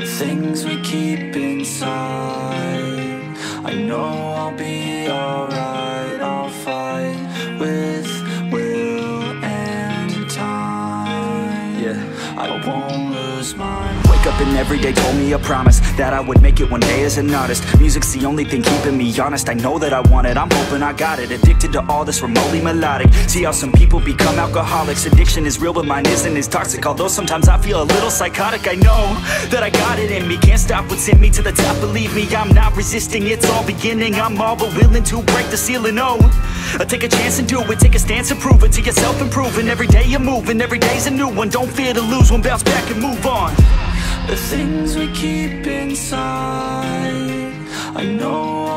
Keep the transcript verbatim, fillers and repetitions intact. The things we keep inside, I know I'll be alright. I'll fight with will and time. Yeah, I won't lose my mind. Wake up and every day told me a promise that I would make it one day as an artist. Music's the only thing keeping me honest. I know that I want it, I'm hoping I got it. Addicted to all this remotely melodic. See how some people become alcoholics. Addiction is real but mine isn't as toxic. Although sometimes I feel a little psychotic. I know that I got it in me. Can't stop what's in me to the top. Believe me, I'm not resisting. It's all beginning. I'm all but willing to break the ceiling. Oh, I take a chance and do it. Take a stance and prove it to yourself. Improving every day you're moving. Every day's a new one. Don't fear to lose one. Bounce back and move on. The things we keep inside, I know